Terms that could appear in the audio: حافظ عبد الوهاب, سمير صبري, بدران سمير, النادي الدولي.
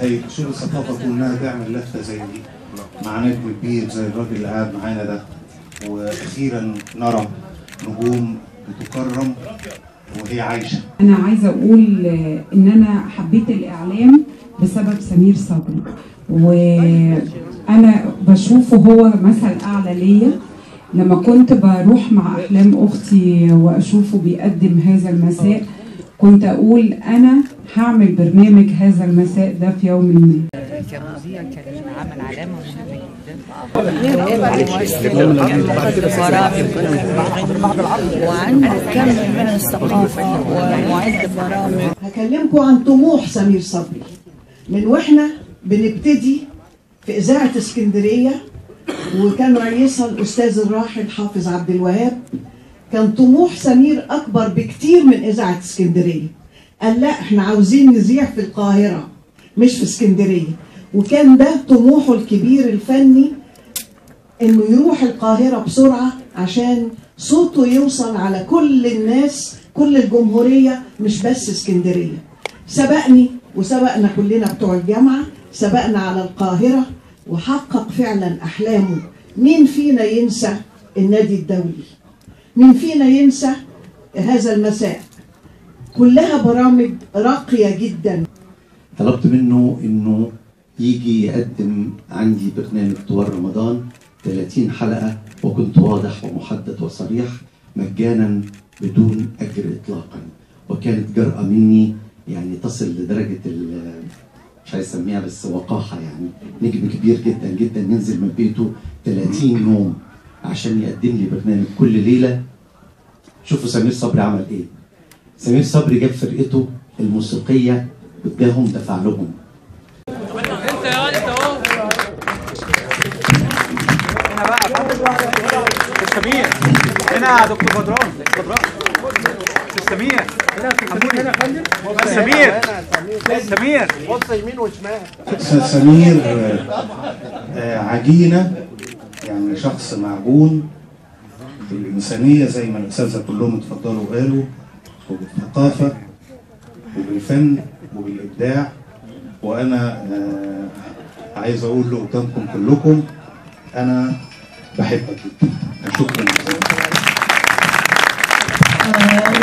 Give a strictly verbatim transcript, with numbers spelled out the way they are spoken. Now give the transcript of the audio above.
هيئة شؤون الثقافة كلها تعمل لفتة زي دي مع نجم كبير زي الراجل اللي قاعد معانا ده، وأخيرا نرى نجوم بتكرم وهي عايشة. أنا عايزة أقول إن أنا حبيت الإعلام بسبب سمير صبري، وأنا بشوفه هو مثل أعلى ليا. لما كنت بروح مع أحلام أختي وأشوفه بيقدم هذا المساء كنت أقول أنا هعمل برنامج هذا المساء ده في يوم ما. كان مذيع، كان عمل علامة مهمة جدا، وعنده كم من الثقافة ومعد برامج. هكلمكم عن طموح سمير صبري من واحنا بنبتدي في إذاعة إسكندرية، وكان رئيسها الأستاذ الراحل حافظ عبد الوهاب. كان طموح سمير أكبر بكتير من إذاعة إسكندرية، قال لا احنا عاوزين نذيع في القاهرة مش في إسكندرية، وكان ده طموحه الكبير الفني إنه يروح القاهرة بسرعة عشان صوته يوصل على كل الناس، كل الجمهورية مش بس إسكندرية. سبقني وسبقنا كلنا بتوع الجامعة، سبقنا على القاهرة وحقق فعلا أحلامه. مين فينا ينسى النادي الدولي؟ مين فينا ينسى هذا المساء؟ كلها برامج راقية جدا. طلبت منه انه يجي يقدم عندي برنامج طوال رمضان ثلاثين حلقة، وكنت واضح ومحدد وصريح مجانا بدون اجر اطلاقا، وكانت جرأة مني يعني تصل لدرجة مش عايز اسميها بس وقاحة، يعني نجم كبير جدا جدا ينزل من بيته ثلاثين يوم عشان يقدم لي برنامج كل ليله. شوفوا سمير صبري عمل ايه؟ سمير صبري جاب فرقته الموسيقيه واداهم دفع لهم. هنا بقى سمير، هنا يا دكتور بدران، بدران سمير، هنا هنا سمير سمير بص يمين وشمال. سمير عجينه، يعني شخص معجون في الإنسانية زي ما الأساتذة كلهم اتفضلوا وقالوا، وبالثقافة وبالفن وبالإبداع. وأنا آه عايز أقول له قدامكم كلكم أنا بحبك جدا. شكرا.